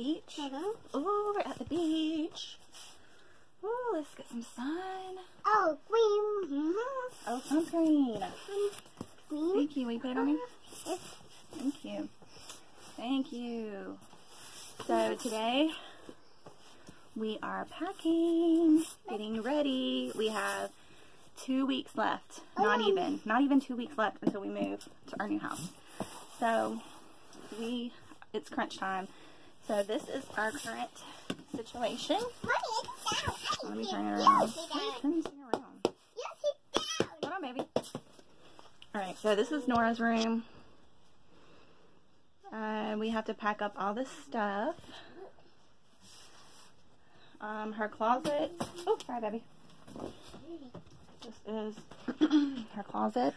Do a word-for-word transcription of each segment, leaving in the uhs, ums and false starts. beach. Hello. Oh, we're at the beach. Oh, let's get some sun. Oh, green. Mm-hmm. Oh, some green. green. Thank you. Will you put it on me? Yes. Thank you. Thank you. So today we are packing, getting ready. We have two weeks left. Not even. Not even two weeks left until we move to our new house. So we, it's crunch time. So this is our current situation. Let me turn it around. Turn this thing around. Hold on, baby. All right. So this is Nora's room. Uh, we have to pack up all this stuff. Um, her closet. Oh, sorry, baby. This is her closet.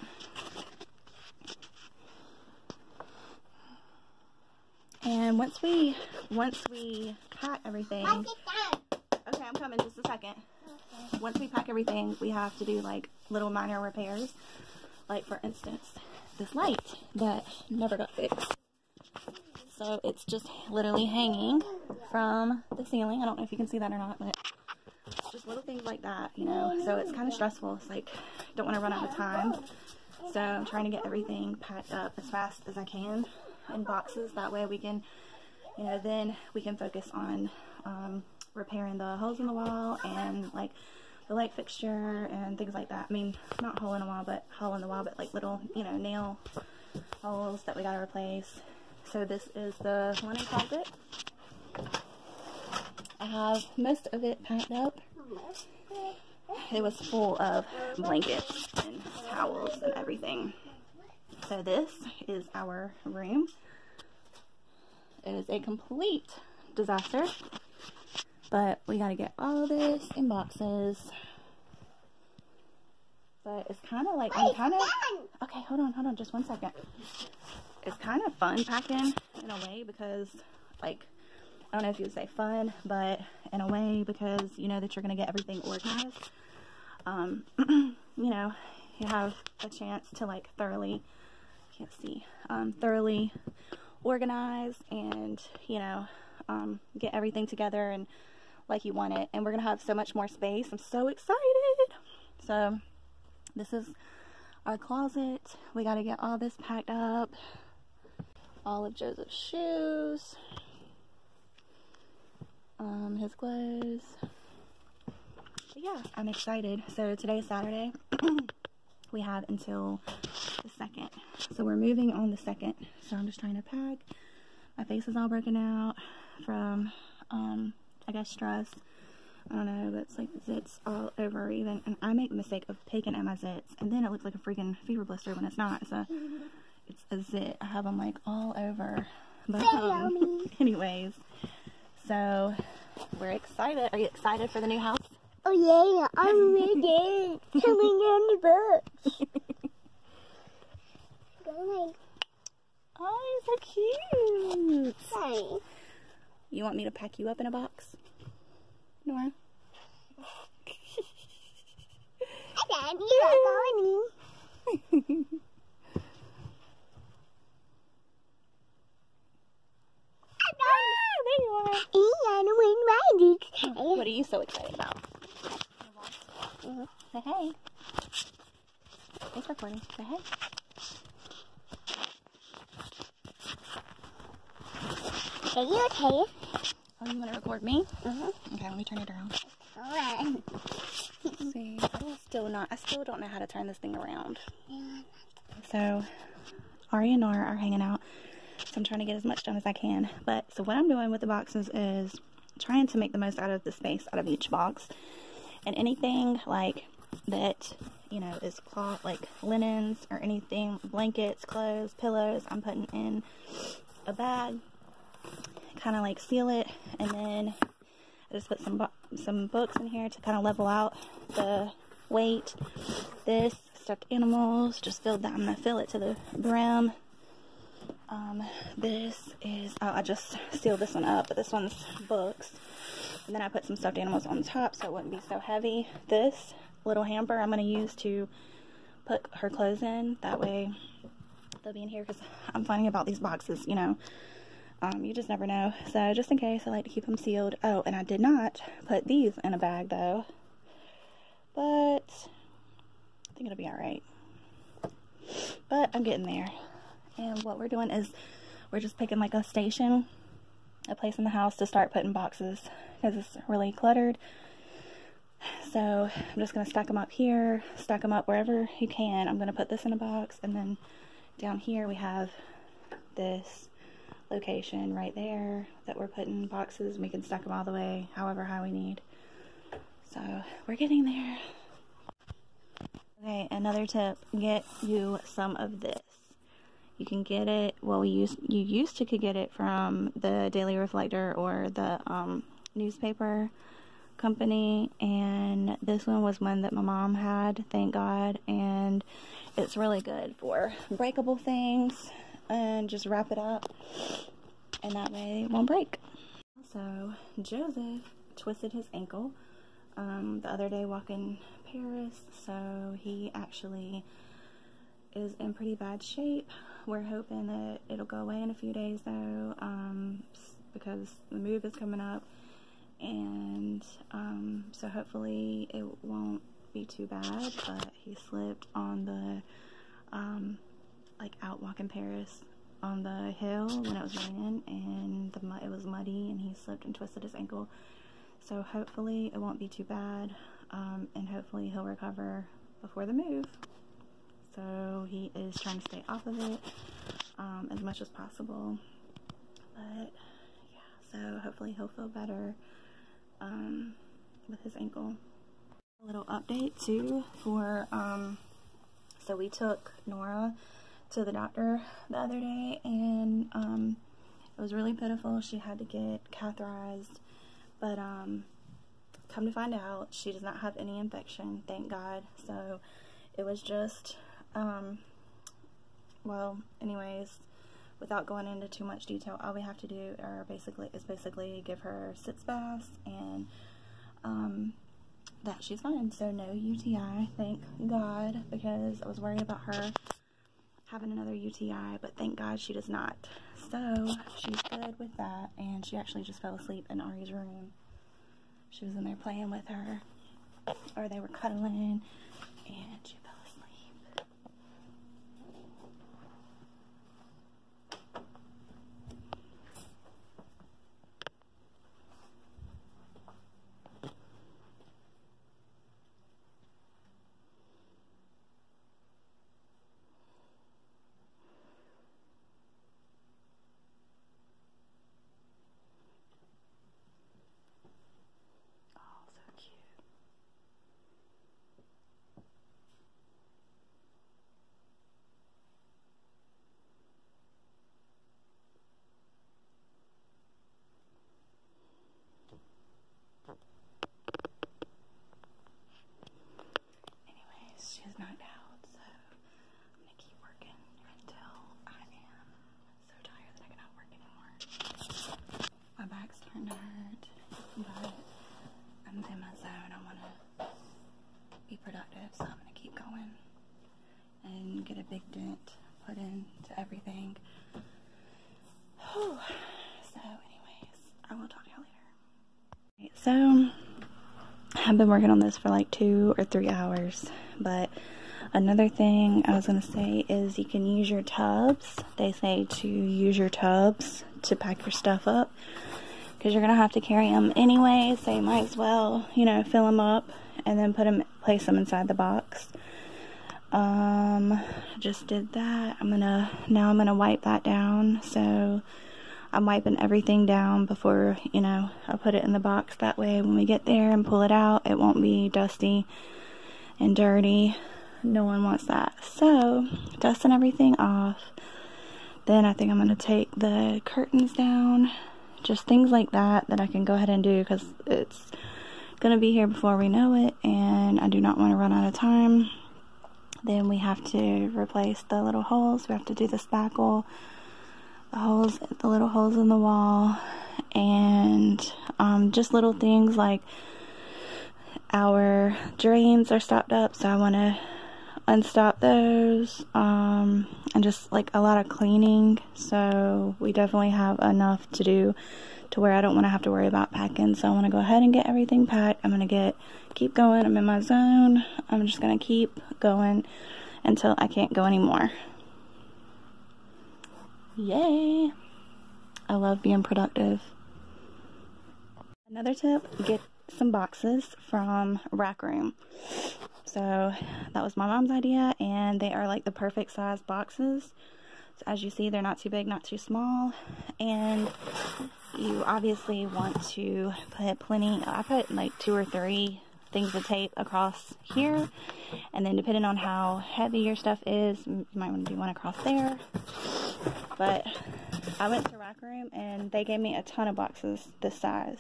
And once we, once we pack everything. Okay, I'm coming just a second. Okay. Once we pack everything, we have to do like little minor repairs. Like for instance, this light that never got fixed. So it's just literally hanging from the ceiling. I don't know if you can see that or not, but it's just little things like that, you know. So it's kind of stressful. It's like, don't want to run out of time. So I'm trying to get everything packed up as fast as I can in boxes. That way we can, you know, then we can focus on um, repairing the holes in the wall and like the light fixture and things like that. I mean, not hole in the wall, but hole in the wall, but like little, you know, nail holes that we got to replace. So this is the linen closet. I have most of it packed up. It was full of blankets and towels and everything. So this is our room. It is a complete disaster. But we gotta get all this in boxes. But it's kind of like, I'm kind of, okay, hold on, hold on, just one second. It's kind of fun packing in a way because, like, I don't know if you would say fun, but in a way because you know that you're going to get everything organized. Um, you know, you have a chance to, like, thoroughly, can't see, um, thoroughly organize and, you know, um, get everything together and like you want it. And we're going to have so much more space. I'm so excited. So this is our closet. We got to get all this packed up. All of Joseph's shoes, um, his clothes. But yeah, I'm excited. So today's Saturday. We have until the second. So we're moving on the second. So I'm just trying to pack. My face is all broken out from, um, I guess stress. I don't know, but it's like zits all over even. And I make the mistake of picking at my zits. And then it looks like a freaking fever blister when it's not. So it's a zit. I have them like all over. But um, anyways, so we're excited. Are you excited for the new house? Oh yeah, I'm ready. Coming down the books. Go like. Oh, so cute. Thanks. You want me to pack you up in a box, Nora? I love you. Like going. What are you so excited about? Mm-hmm. Say hey. Thanks for playing. Say hey. Are you okay? Oh, you want to record me? Mm-hmm. Okay, let me turn it around. All right. Let's see, I still not. I still don't know how to turn this thing around. So, Ari and Nora are hanging out. So I'm trying to get as much done as I can. But so what I'm doing with the boxes is trying to make the most out of the space out of each box. And anything like that, you know, is cloth, like linens or anything, blankets, clothes, pillows, I'm putting in a bag, kind of like seal it. And then I just put some bo some books in here to kind of level out the weight. This stuffed animals, just filled that. I'm gonna fill it to the brim. Um, this is, oh, I just sealed this one up, but this one's books. And then I put some stuffed animals on top so it wouldn't be so heavy. This little hamper I'm going to use to put her clothes in. That way they'll be in here because I'm finding about these boxes, you know. Um, you just never know. So just in case, I like to keep them sealed. Oh, and I did not put these in a bag though, but I think it'll be all right. But I'm getting there. And what we're doing is we're just picking like a station, a place in the house to start putting boxes because it's really cluttered. So I'm just going to stack them up here, stack them up wherever you can. I'm going to put this in a box, and then down here we have this location right there that we're putting boxes, and we can stack them all the way, however high we need. So we're getting there. Okay, another tip, get you some of this. You can get it, well, we used, you used to could get it from the Daily Reflector or the um, newspaper company, and this one was one that my mom had, thank God, and it's really good for breakable things, and just wrap it up, and that way it won't break. Also, Joseph twisted his ankle um, the other day walking Paris, so he actually is in pretty bad shape. We're hoping that it'll go away in a few days though, um, because the move is coming up, and um, so hopefully it won't be too bad, but he slipped on the um, like out walking Paris on the hill when it was raining, and the, it was muddy, and he slipped and twisted his ankle. So hopefully it won't be too bad, um, and hopefully he'll recover before the move. So he is trying to stay off of it um, as much as possible, but yeah, so hopefully he'll feel better um, with his ankle. A little update too for, um, so we took Nora to the doctor the other day, and um, it was really pitiful. She had to get catheterized, but um, come to find out, she does not have any infection, thank God. So it was just Um, well, anyways, without going into too much detail, all we have to do are basically, is basically give her sitz baths, and, um, that she's fine. So no U T I, thank God, because I was worried about her having another U T I, but thank God she does not. So she's good with that, and she actually just fell asleep in Ari's room. She was in there playing with her, or they were cuddling, and she fell asleep. Big dent put into everything. Whew. So anyways, I will talk to y'all later. So I've been working on this for like two or three hours, but another thing I was going to say is you can use your tubs. They say to use your tubs to pack your stuff up because you're going to have to carry them anyway, so you might as well, you know, fill them up and then put them, place them inside the box. Um, just did that. I'm gonna, now I'm gonna wipe that down. So I'm wiping everything down before, you know, I put it in the box. That way when we get there and pull it out, it won't be dusty and dirty. No one wants that. So dusting everything off. Then I think I'm gonna take the curtains down. Just things like that that I can go ahead and do because it's gonna be here before we know it, and I do not want to run out of time. Then we have to replace the little holes. We have to do the spackle, the holes, the little holes in the wall, and um, just little things like our drains are stopped up, so I want to unstop those. Um, and just like a lot of cleaning, so we definitely have enough to do to where I don't want to have to worry about packing. So I want to go ahead and get everything packed. I'm going to get keep going. I'm in my zone. I'm just going to keep going until I can't go anymore. Yay! I love being productive. Another tip, get some boxes from Rack Room. So that was my mom's idea, and they are like the perfect size boxes. So as you see, they're not too big, not too small, and you obviously want to put plenty, I put like two or three things of tape across here, and then depending on how heavy your stuff is, you might want to do one across there. But I went to Rack Room and they gave me a ton of boxes this size,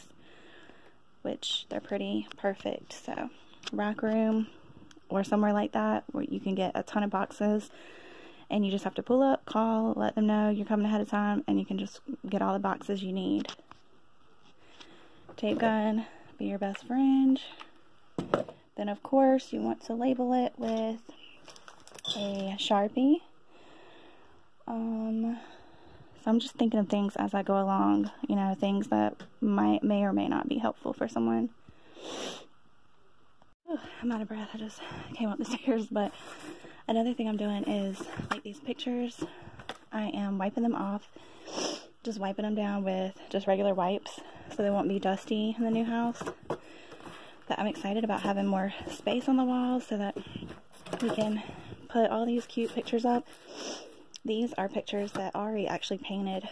which they're pretty perfect. So Rack Room or somewhere like that where you can get a ton of boxes, and you just have to pull up, call, let them know you're coming ahead of time, and you can just get all the boxes you need. Tape gun, be your best friend. Then of course you want to label it with a Sharpie. Um, so I'm just thinking of things as I go along, you know, things that might, may or may not be helpful for someone. Ooh, I'm out of breath. I just came up the stairs. But another thing I'm doing is, like these pictures, I am wiping them off, just wiping them down with just regular wipes so they won't be dusty in the new house. But I'm excited about having more space on the walls so that we can put all these cute pictures up. These are pictures that Ari actually painted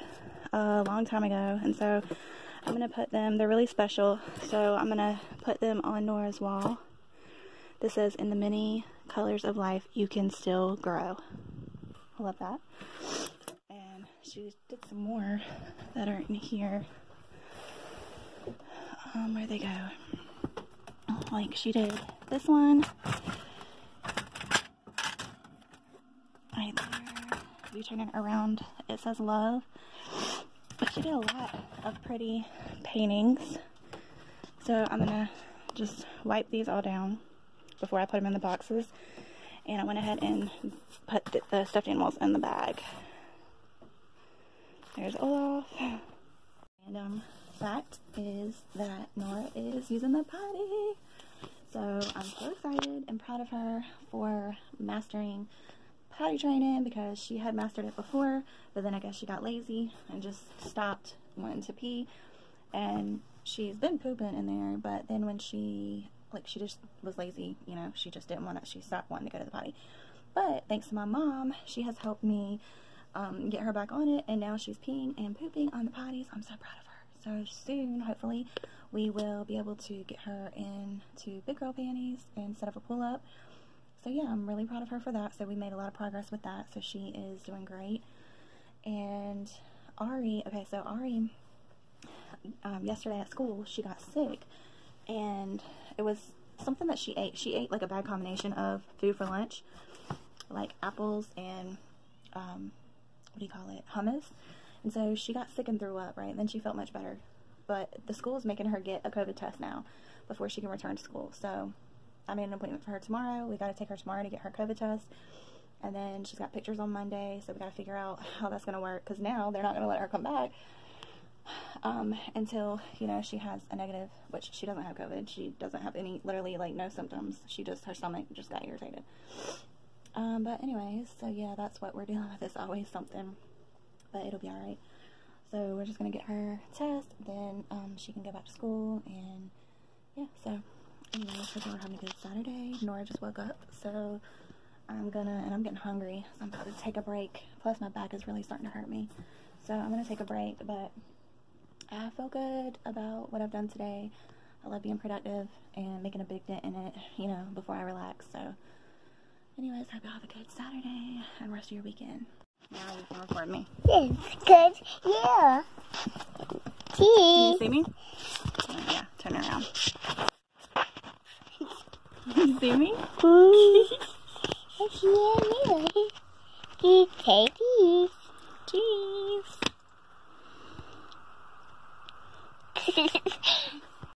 a long time ago, and so I'm going to put them, they're really special, so I'm going to put them on Nora's wall. This says, "In the many colors of life, you can still grow." I love that. And she did some more that are in here. Um, where'd they go? Like, she did this one. Right there. You turn it around, it says love. But she did a lot of pretty paintings, so I'm gonna just wipe these all down before I put them in the boxes. And I went ahead and put the, the stuffed animals in the bag. There's Olaf. Random fact is that Nora is using the potty, so I'm so excited and proud of her for mastering potty training, because she had mastered it before, but then I guess she got lazy and just stopped wanting to pee, and she's been pooping in there, but then when she, like, she just was lazy, you know, she just didn't want to, she stopped wanting to go to the potty. But thanks to my mom, she has helped me um, get her back on it, and now she's peeing and pooping on the potties. I'm so proud of her. So soon, hopefully, we will be able to get her into big girl panties instead of a pull-up. So yeah, I'm really proud of her for that. So we made a lot of progress with that. So she is doing great. And Ari, okay, so Ari, um, yesterday at school, she got sick. And it was something that she ate. She ate like a bad combination of food for lunch, like apples and, um, what do you call it, hummus. And so she got sick and threw up, right? And then she felt much better. But the school is making her get a COVID test now before she can return to school. So I made an appointment for her tomorrow. We got to take her tomorrow to get her COVID test, and then she's got pictures on Monday, so we got to figure out how that's going to work, because now they're not going to let her come back um, until, you know, she has a negative, which she doesn't have COVID. She doesn't have any, literally, like, no symptoms. She just, her stomach just got irritated. Um, but anyways, so yeah, that's what we're dealing with. It's always something, but it'll be all right. So we're just going to get her test, then um, she can go back to school, and yeah, so... Anyway, so we're having a good Saturday. Nora just woke up, so I'm gonna, and I'm getting hungry, so I'm about to take a break. Plus, my back is really starting to hurt me, so I'm gonna take a break, but I feel good about what I've done today. I love being productive and making a big dent in it, you know, before I relax. So anyways, I hope y'all have a good Saturday and rest of your weekend. Now you can record me. It's good, yeah. Can you see me? Oh, yeah, turn around. You see me? Mm. I see you. You take